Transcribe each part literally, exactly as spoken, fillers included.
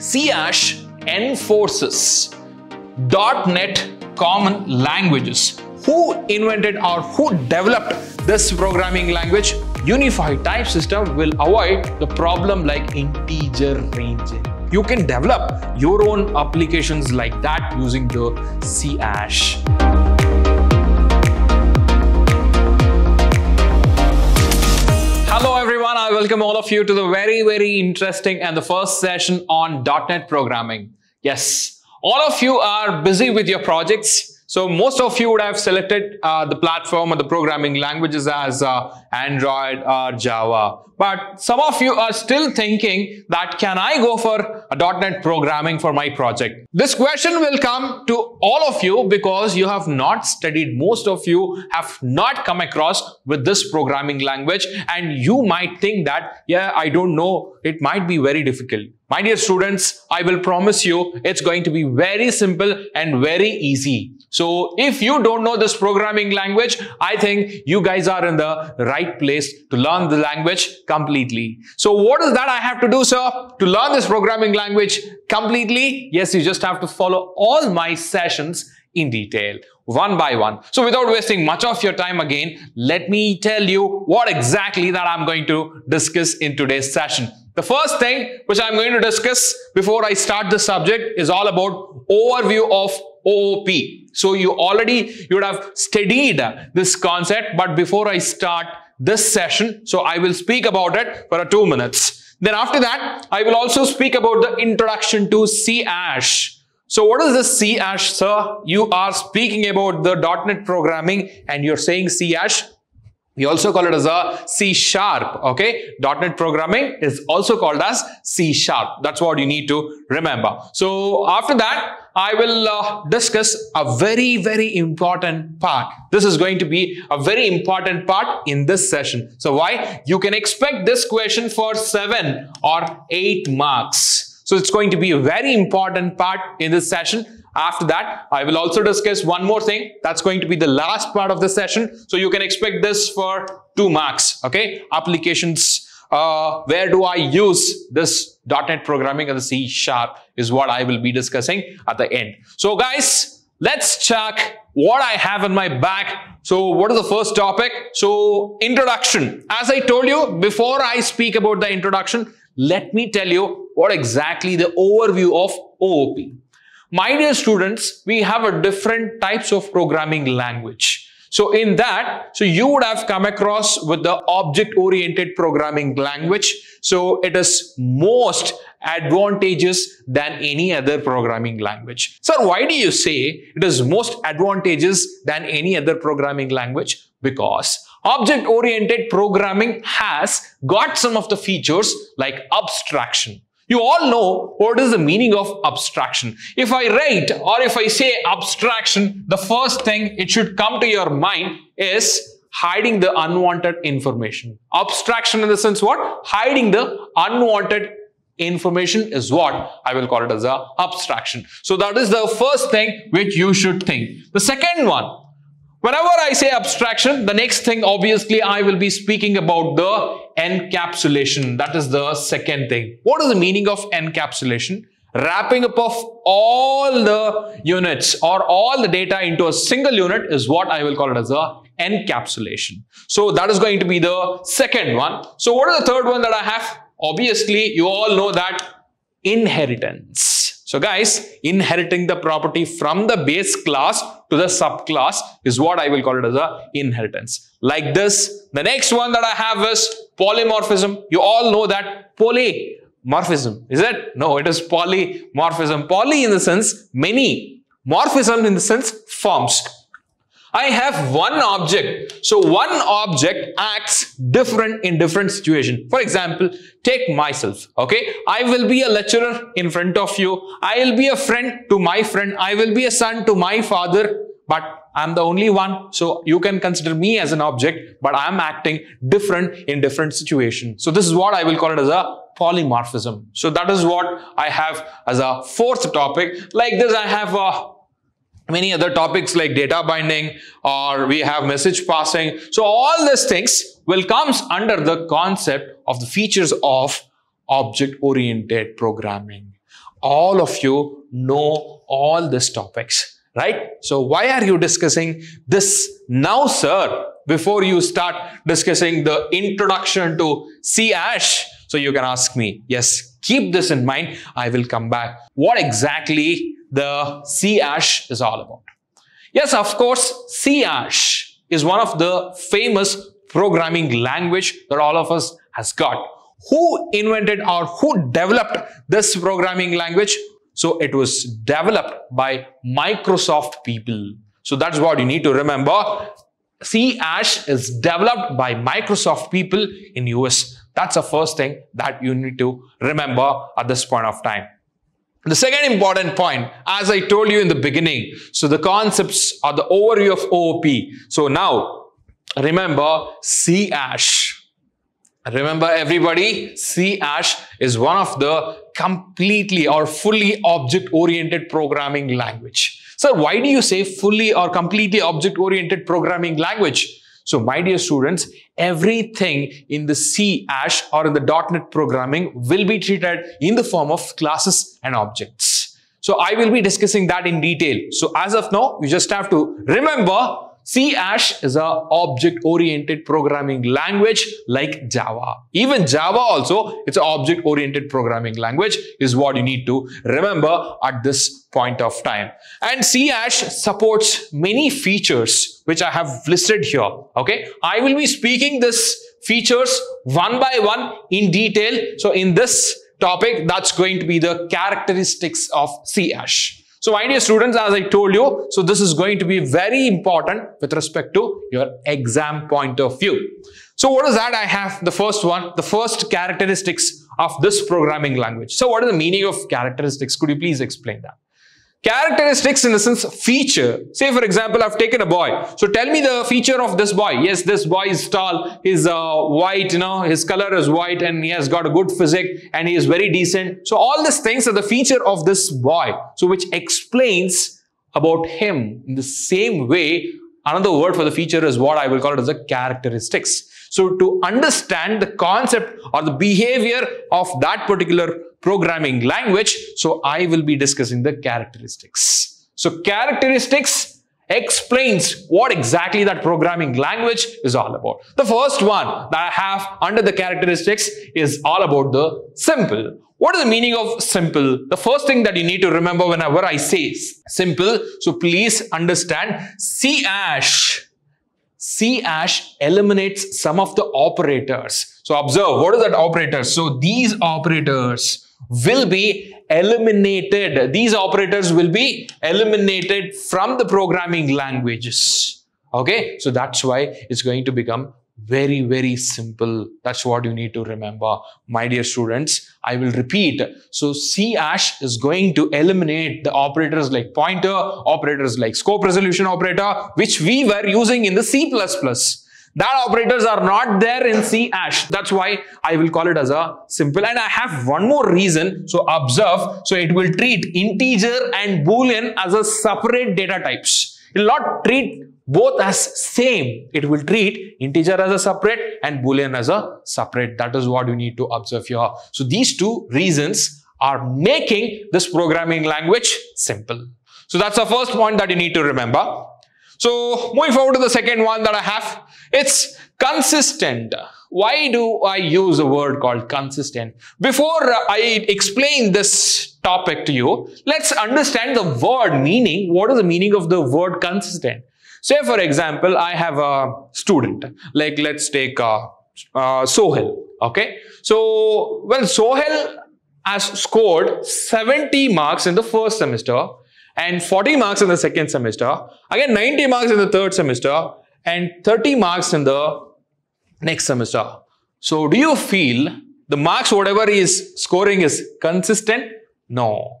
C# enforces dot net common languages. Who invented or who developed this programming language? Unified type system will avoid the problem like integer ranging. You can develop your own applications like that using the C#. Hello everyone, I welcome all of you to the very, very interesting and the first session on dot net programming. Yes, all of you are busy with your projects. So most of you would have selected uh, the platform or the programming languages as uh, Android or Java. But some of you are still thinking that can I go for a dot net programming for my project? This question will come to all of you because you have not studied. Most of you have not come across with this programming language and you might think that, yeah, I don't know, it might be very difficult. My dear students, I will promise you it's going to be very simple and very easy. So if you don't know this programming language, I think you guys are in the right place to learn the language completely. So what is that I have to do, sir, to learn this programming language completely? Yes, you just have to follow all my sessions in detail, one by one. So without wasting much of your time again, let me tell you what exactly that I'm going to discuss in today's session. The first thing which I'm going to discuss before I start this subject is all about overview of O O P. So you already, you would have studied this concept, but before I start this session, so I will speak about it for two minutes. Then after that, I will also speak about the introduction to C#. So what is this C#, sir? You are speaking about the dot net programming and you're saying C#. We also call it as a C sharp, okay? dot net programming is also called as C sharp. That's what you need to remember. So after that, I will uh, discuss a very, very important part. This is going to be a very important part in this session. So why? You can expect this question for seven or eight marks. So it's going to be a very important part in this session. After that, I will also discuss one more thing. That's going to be the last part of the session. So you can expect this for two marks, okay? Applications, uh, where do I use this dot net programming and the C sharp is what I will be discussing at the end. So guys, let's check what I have in my bag. So what is the first topic? So introduction. As I told you, before I speak about the introduction, let me tell you what exactly the overview of O O P. My dear students, we have a different types of programming language. So in that, so you would have come across with the object-oriented programming language. So it is most advantageous than any other programming language. Sir, why do you say it is most advantageous than any other programming language? Because object-oriented programming has got some of the features like abstraction. You all know what is the meaning of abstraction. If I write or if I say abstraction, the first thing it should come to your mind is hiding the unwanted information. Abstraction in the sense what? Hiding the unwanted information is what I will call it as a abstraction. So that is the first thing which you should think. The second one, whenever I say abstraction, the next thing obviously I will be speaking about the encapsulation. That is the second thing. What is the meaning of encapsulation? Wrapping up of all the units or all the data into a single unit is what I will call it as a encapsulation. So that is going to be the second one. So what is the third one that I have? Obviously, you all know that inheritance. So guys, inheriting the property from the base class to the subclass is what I will call it as a inheritance. Like this, the next one that I have is polymorphism. You all know that polymorphism, is it? No, it is polymorphism. Poly in the sense many, morphism in the sense forms. I have one object. So one object acts different in different situations. For example, take myself, okay? I will be a lecturer in front of you. I will be a friend to my friend. I will be a son to my father, but I'm the only one. So you can consider me as an object, but I'm acting different in different situations. So this is what I will call it as a polymorphism. So that is what I have as a fourth topic. Like this, I have a many other topics like data binding or we have message passing. So all these things will comes under the concept of the features of object-oriented programming. All of you know all these topics, right? So why are you discussing this now, sir? Before you start discussing the introduction to C#, so you can ask me. Yes, keep this in mind. I will come back. What exactly the C# is all about? Yes, of course, C# is one of the famous programming language that all of us has got. Who invented or who developed this programming language? So it was developed by Microsoft people. So that's what you need to remember. C# is developed by Microsoft people in U S. That's the first thing that you need to remember at this point of time. The second important point, as I told you in the beginning, so the concepts or the overview of O O P. So now, remember C#. Remember everybody, C# is one of the completely or fully object-oriented programming language. Sir, why do you say fully or completely object-oriented programming language? So my dear students, everything in the C# or in the .NET programming will be treated in the form of classes and objects. So I will be discussing that in detail. So as of now, you just have to remember C# is an object-oriented programming language like Java. Even Java also, it's an object-oriented programming language is what you need to remember at this point of time. And C# supports many features which I have listed here. Okay, I will be speaking these features one by one in detail. So in this topic, that's going to be the characteristics of C#. So my dear students, as I told you, so this is going to be very important with respect to your exam point of view. So what is that? I have the first one, the first characteristics of this programming language. So what is the meaning of characteristics? Could you please explain that? Characteristics in the sense feature. Say for example, I've taken a boy. So tell me the feature of this boy. Yes, this boy is tall, he's uh, white, you know, his color is white and he has got a good physique and he is very decent. So all these things are the feature of this boy. So which explains about him. In the same way, another word for the feature is what I will call it as a characteristics. So to understand the concept or the behavior of that particular programming language, so I will be discussing the characteristics. So characteristics explains what exactly that programming language is all about. The first one that I have under the characteristics is all about the simple. What is the meaning of simple? The first thing that you need to remember whenever I say simple, so please understand C#. C# eliminates some of the operators. So observe, what is that operator? So these operators will be eliminated. These operators will be eliminated from the programming languages. Okay, so that's why it's going to become very, very simple. That's what you need to remember, my dear students. I will repeat. So C# is going to eliminate the operators like pointer, operators like scope resolution operator, which we were using in the C plus plus. That operators are not there in C#. That's why I will call it as a simple. And I have one more reason. So observe. So it will treat integer and boolean as a separate data types. It will not treat both as same. It will treat integer as a separate and boolean as a separate. That is what you need to observe here. So these two reasons are making this programming language simple. So that's the first point that you need to remember. So moving forward to the second one that I have, it's consistent. Why do I use a word called consistent? Before I explain this topic to you, let's understand the word meaning. What is the meaning of the word consistent? Say for example, I have a student, like let's take uh, uh, Sohel, okay? So when Sohel has scored seventy marks in the first semester, and forty marks in the second semester, again ninety marks in the third semester, and thirty marks in the next semester. So do you feel the marks whatever he is scoring is consistent? No.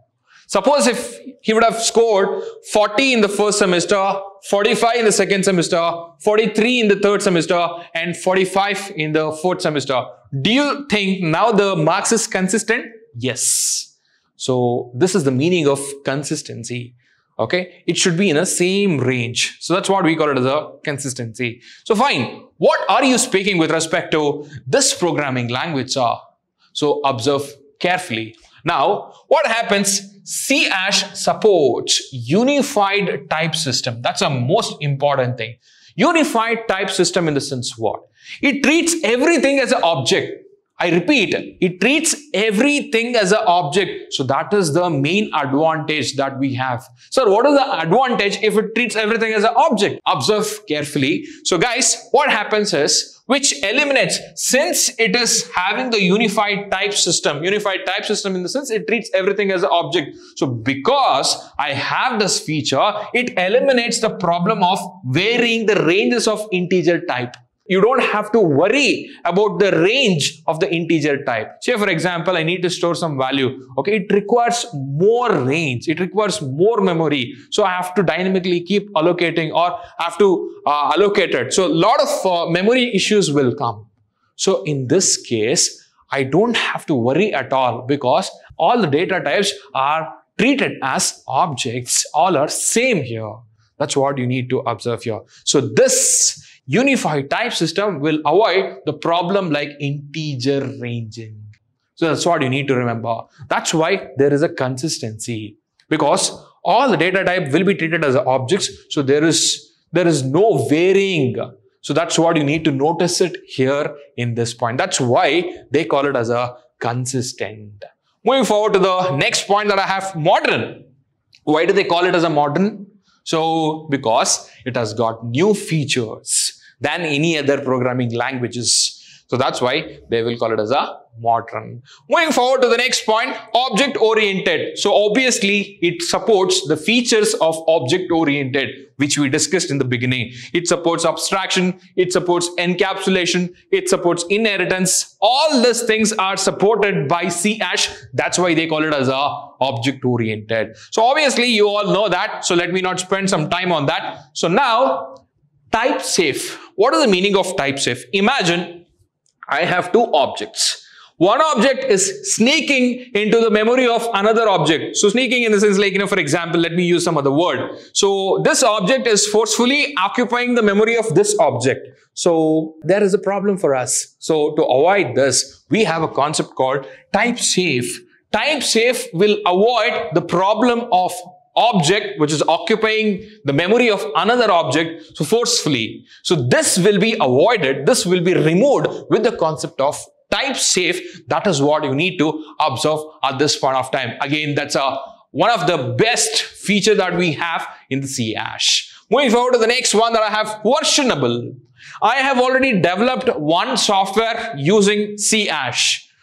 Suppose if he would have scored forty in the first semester, forty-five in the second semester, forty-three in the third semester, and forty-five in the fourth semester, do you think now the marks is consistent? Yes. So this is the meaning of consistency, okay? It should be in the same range. So that's what we call it as a consistency. So fine, what are you speaking with respect to this programming language? So observe carefully. Now, what happens? C# supports unified type system. That's the most important thing. Unified type system in the sense what? It treats everything as an object. I repeat, it treats everything as an object. So that is the main advantage that we have. Sir, what is the advantage if it treats everything as an object? Observe carefully. So guys, what happens is, which eliminates, since it is having the unified type system, unified type system in the sense it treats everything as an object. So because I have this feature, it eliminates the problem of varying the ranges of integer type. You don't have to worry about the range of the integer type. Say for example, I need to store some value. Okay, it requires more range. It requires more memory. So I have to dynamically keep allocating or have to uh, allocate it. So a lot of uh, memory issues will come. So in this case, I don't have to worry at all because all the data types are treated as objects. All are same here. That's what you need to observe here. So this unified type system will avoid the problem like integer ranging. So that's what you need to remember. That's why there is a consistency, because all the data type will be treated as objects. So there is, there is no varying. So that's what you need to notice it here in this point. That's why they call it as a consistent. Moving forward to the next point that I have, modern. Why do they call it as a modern? So because it has got new features than any other programming languages. So that's why they will call it as a modern. Moving forward to the next point, object-oriented. So obviously it supports the features of object-oriented, which we discussed in the beginning. It supports abstraction, it supports encapsulation, it supports inheritance. All these things are supported by C#. That's why they call it as a object-oriented. So obviously you all know that. So let me not spend some time on that. So now, type safe. What is the meaning of type safe? Imagine I have two objects. One object is sneaking into the memory of another object. So sneaking in the sense like, you know, for example, let me use some other word. So this object is forcefully occupying the memory of this object. So there is a problem for us. So to avoid this, we have a concept called type safe. Type safe will avoid the problem of object which is occupying the memory of another object so forcefully. So this will be avoided, this will be removed with the concept of type safe. That is what you need to observe at this point of time. Again, that's a, one of the best feature that we have in the C#. Moving forward to the next one that I have, versionable. I have already developed one software using C#.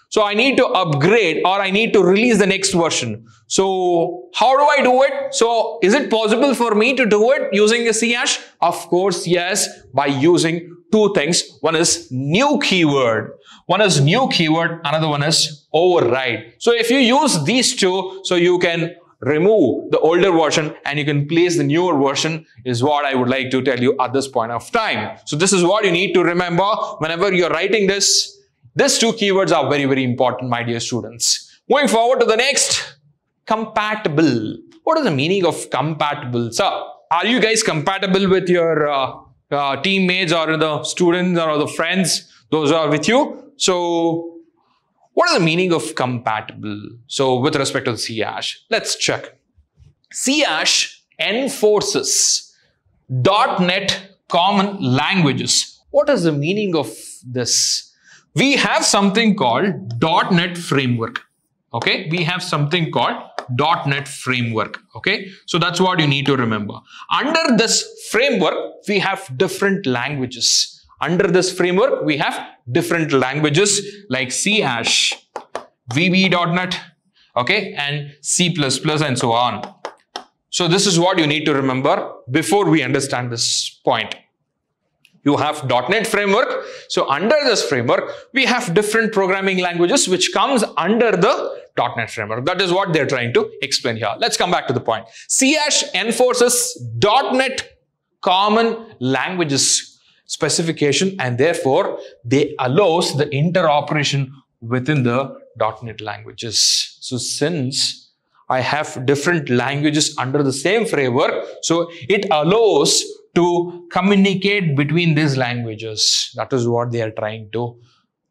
So I need to upgrade or I need to release the next version. So how do I do it? So is it possible for me to do it using a C#? Of course, yes, by using two things. One is new keyword. One is new keyword. Another one is override. So if you use these two, so you can remove the older version and you can place the newer version is what I would like to tell you at this point of time. So this is what you need to remember whenever you're writing this. These two keywords are very, very important, my dear students. Moving forward to the next, compatible. What is the meaning of compatible? Sir, are you guys compatible with your uh, uh, teammates or the students or the friends? Those are with you. So what is the meaning of compatible? So with respect to the C#, let's check. C# enforces dot net common languages. What is the meaning of this? We have something called dot net framework. Okay, we have something called dot net framework. Okay, so that's what you need to remember. Under this framework, we have different languages. Under this framework, we have different languages like C#, V B dot net, okay, and C plus plus and so on. So this is what you need to remember before we understand this point. You have dot net framework. So under this framework, we have different programming languages which comes under the dot net framework. That is what they're trying to explain here. Let's come back to the point. C# enforces dot net common languages specification and therefore they allows the interoperation within the dot net languages. So since I have different languages under the same framework, so it allows to communicate between these languages. That is what they are trying to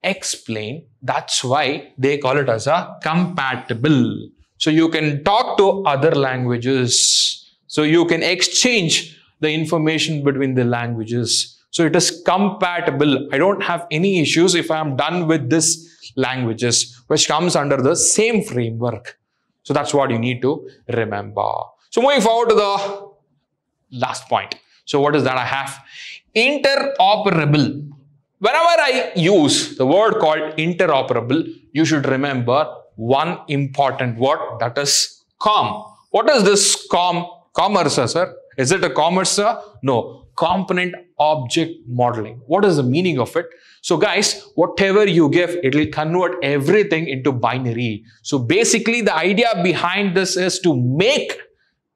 explain. That's why they call it as a compatible. So you can talk to other languages. So you can exchange the information between the languages. So it is compatible. I don't have any issues if I am done with this languages, which comes under the same framework. So that's what you need to remember. So moving forward to the last point. So what is that I have? Interoperable. Whenever I use the word called interoperable, you should remember one important word, that is C O M. What is this C O M? Commerce, sir. Is it a commerce, sir? No. Component object modeling. What is the meaning of it? So guys, whatever you give, it will convert everything into binary. So basically the idea behind this is to make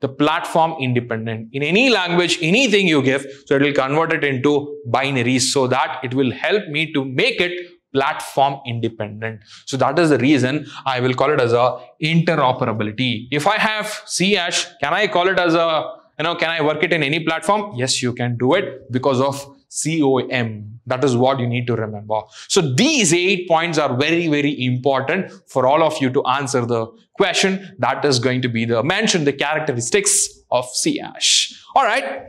the platform independent. In any language, anything you give, so it will convert it into binary so that it will help me to make it platform independent. So that is the reason I will call it as a interoperability. If I have C#, can I call it as a, you know, can I work it in any platform? Yes, you can do it because of C O M. That is what you need to remember. So these eight points are very, very important for all of you to answer the question. That is going to be the mention, the characteristics of C#. All right,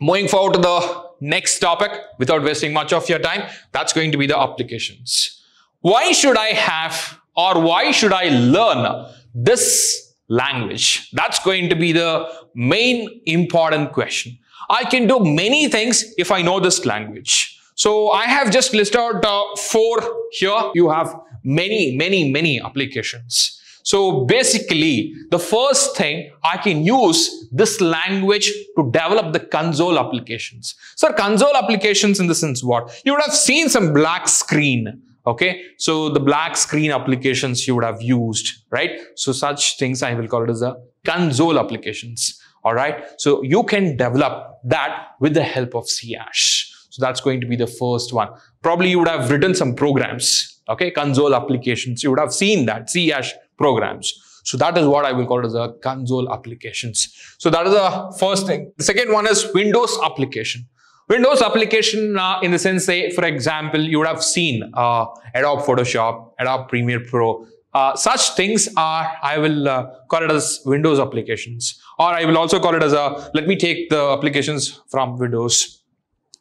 moving forward to the next topic without wasting much of your time. That's going to be the applications. Why should I have or why should I learn this language? That's going to be the main important question. I can do many things if I know this language. So I have just listed out uh, four here. You have many, many, many applications. So basically, the first thing, I can use this language to develop the console applications. So console applications in the sense what? You would have seen some black screen. Okay, so the black screen applications you would have used, right? So such things I will call it as a console applications. All right, so you can develop that with the help of C#. So that's going to be the first one. Probably you would have written some programs, okay? Console applications, you would have seen that C# programs. So that is what I will call it as a console applications. So that is the first thing. The second one is Windows application. Windows application uh, in the sense, say, for example, you would have seen uh, Adobe Photoshop, Adobe Premiere Pro. Uh, such things are, I will uh, call it as Windows applications. Or I will also call it as a, let me take the applications from Windows.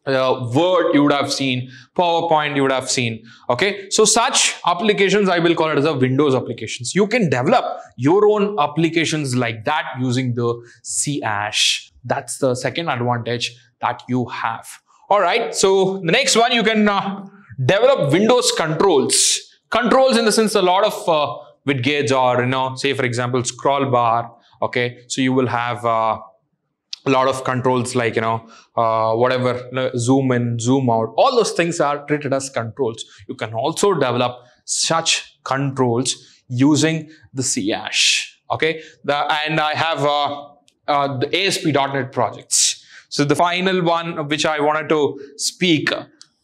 Uh, Word you would have seen, PowerPoint you would have seen, okay? So such applications I will call it as a Windows applications. You can develop your own applications like that using the C#. That's the second advantage that you have. All right, so the next one, you can uh, develop Windows controls. Controls in the sense a lot of uh, widgets or, you know, say for example, scroll bar, okay? So you will have uh, a lot of controls like, you know, uh, whatever, zoom in, zoom out, all those things are treated as controls. You can also develop such controls using the C#, okay? The, and I have uh, uh, the A S P dot net projects. So the final one which I wanted to speak.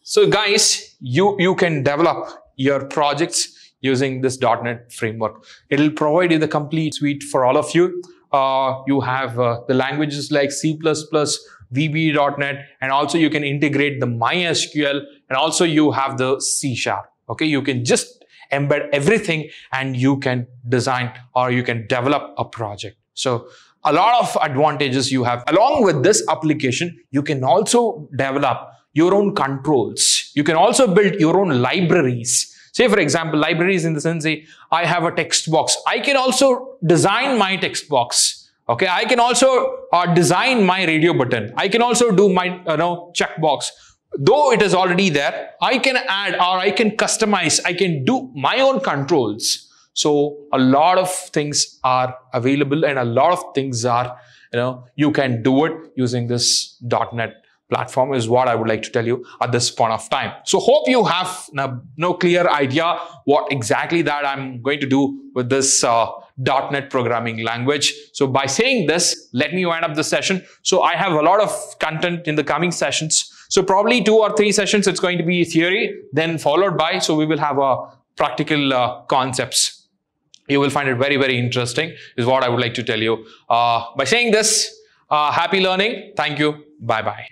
So guys, you, you can develop your projects using this dot net framework. It'll provide you the complete suite for all of you. Uh, you have uh, the languages like C plus plus, V B dot net, and also you can integrate the MySQL, and also you have the C sharp. Okay, you can just embed everything and you can design or you can develop a project. So a lot of advantages you have. Along with this application, you can also develop your own controls. You can also build your own libraries. Say for example, libraries in the sense, say, I have a text box. I can also design my text box. Okay, I can also uh, design my radio button. I can also do my uh, no, checkbox. Though it is already there, I can add or I can customize. I can do my own controls. So a lot of things are available and a lot of things are, you know, you can do it using this dot net platform is what I would like to tell you at this point of time. So hope you have no, no clear idea what exactly that I'm going to do with this uh, dot net programming language. So by saying this, let me wind up the session. So I have a lot of content in the coming sessions. So probably two or three sessions, it's going to be theory, then followed by, so we will have a practical uh, concepts. You will find it very, very interesting is what I would like to tell you. Uh, by saying this, uh, happy learning. Thank you. Bye-bye.